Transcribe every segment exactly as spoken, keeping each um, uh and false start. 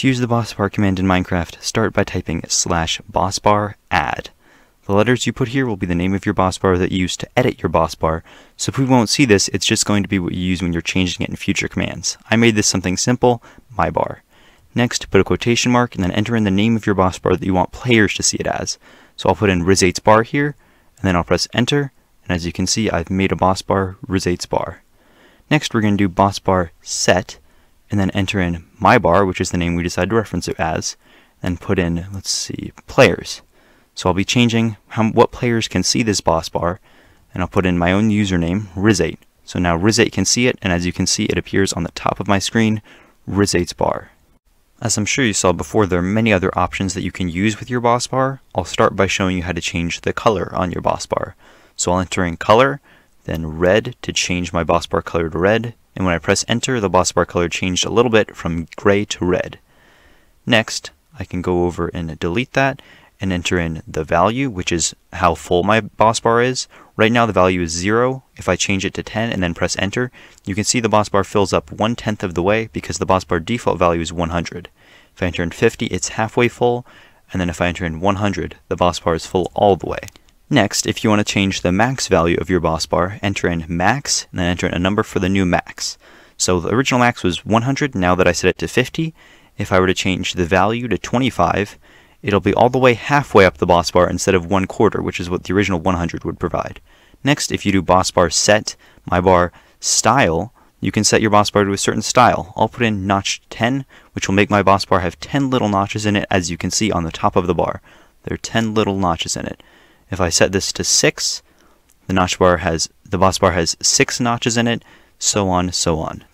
To use the boss bar command in Minecraft, start by typing slash boss bar add. The letters you put here will be the name of your boss bar that you use to edit your boss bar, so if we won't see this, it's just going to be what you use when you're changing it in future commands. I made this something simple, my bar. Next, put a quotation mark and then enter in the name of your boss bar that you want players to see it as. So I'll put in Risate's bar here, and then I'll press enter, and as you can see, I've made a boss bar, Risate's bar. Next, we're going to do boss bar set, and then enter in my bar, which is the name we decide to reference it as, and put in, let's see, players. So I'll be changing how, what players can see this boss bar, and I'll put in my own username, Risate. So now Risate can see it, and as you can see, it appears on the top of my screen, Risate's bar. As I'm sure you saw before, there are many other options that you can use with your boss bar. I'll start by showing you how to change the color on your boss bar. So I'll enter in color, then red to change my boss bar color to red, and when I press enter, the boss bar color changed a little bit from gray to red. Next, I can go over and delete that and enter in the value, which is how full my boss bar is. Right now the value is zero. If I change it to ten and then press enter, you can see the boss bar fills up one tenth of the way because the boss bar default value is one hundred. If I enter in fifty, it's halfway full, and then if I enter in one hundred, the boss bar is full all the way. Next, if you want to change the max value of your boss bar, enter in max, and then enter in a number for the new max. So the original max was one hundred, now that I set it to fifty, if I were to change the value to twenty-five, it'll be all the way halfway up the boss bar instead of one quarter, which is what the original one hundred would provide. Next, if you do boss bar set, my bar style, you can set your boss bar to a certain style. I'll put in notch ten, which will make my boss bar have ten little notches in it, as you can see on the top of the bar. There are ten little notches in it. If I set this to six, the notch bar has the boss bar has six notches in it, so on, so on.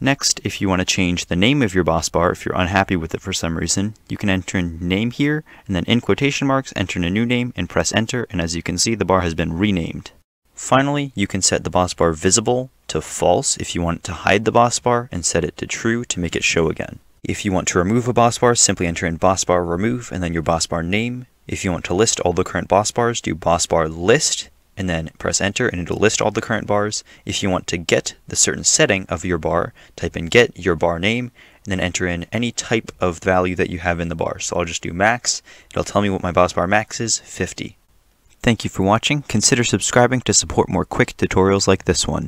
Next, if you want to change the name of your boss bar, if you're unhappy with it for some reason, you can enter in name here, and then in quotation marks, enter in a new name, and press enter, and as you can see, the bar has been renamed. Finally, you can set the boss bar visible to false if you want it to hide the boss bar, and set it to true to make it show again. If you want to remove a boss bar, simply enter in boss bar remove, and then your boss bar name. If you want to list all the current boss bars, do boss bar list, and then press enter, and it'll list all the current bars. If you want to get the certain setting of your bar, type in get your bar name, and then enter in any type of value that you have in the bar. So I'll just do max. It'll tell me what my boss bar max is, fifty. Thank you for watching. Consider subscribing to support more quick tutorials like this one.